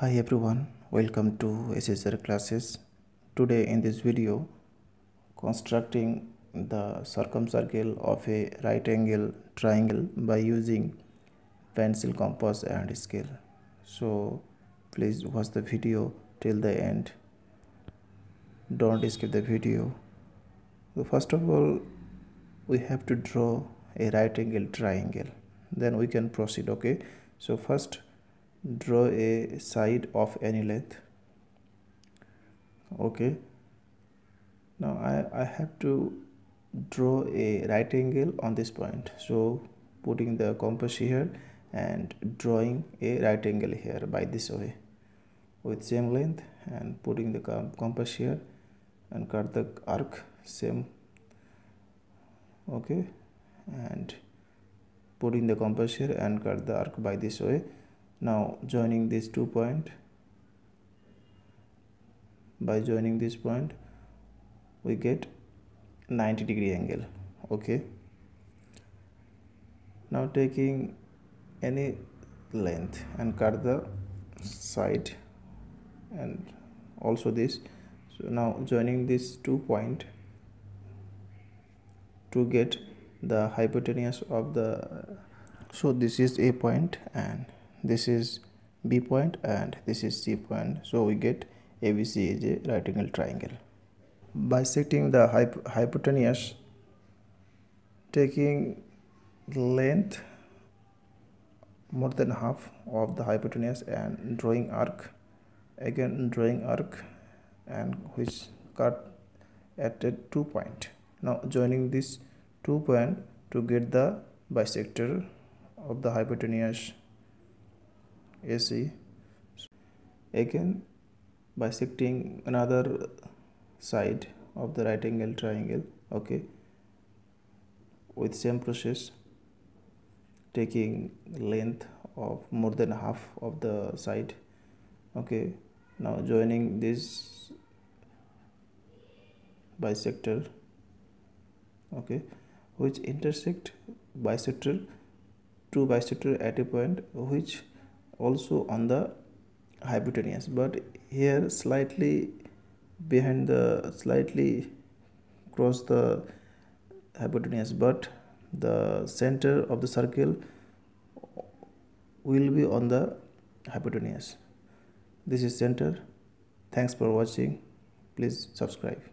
Hi everyone, welcome to SH SIR classes. Today in this video, constructing the circumcircle of a right angle triangle by using pencil, compass and scale. So please watch the video till the end, don't skip the video. So first of all, we have to draw a right angle triangle, then we can proceed. Okay, so first draw a side of any length. Okay, now I have to draw a right angle on this point, so putting the compass here and drawing a right angle here by this way with same length, and putting the compass here and cut the arc same. Okay, and putting the compass here and cut the arc by this way. Now joining these 2 points, by joining this point we get 90-degree angle. Okay, now taking any length and cut the side and also this. So now joining these 2 points to get the hypotenuse of the, so this is A point and this is B point and this is C point, so we get ABC is a right angle triangle. Bisecting the hypotenuse, taking length more than half of the hypotenuse and drawing arc, again drawing arc, and which cut at a 2 points. Now joining this 2 points to get the bisector of the hypotenuse AC. Again bisecting another side of the right angle triangle. Okay, with same process, taking length of more than half of the side. Okay, now joining this bisector, okay, which intersect bisector to bisector at a point which also on the hypotenuse, but here slightly behind the, slightly cross the hypotenuse, but the center of the circle will be on the hypotenuse. This is center. Thanks for watching. Please subscribe.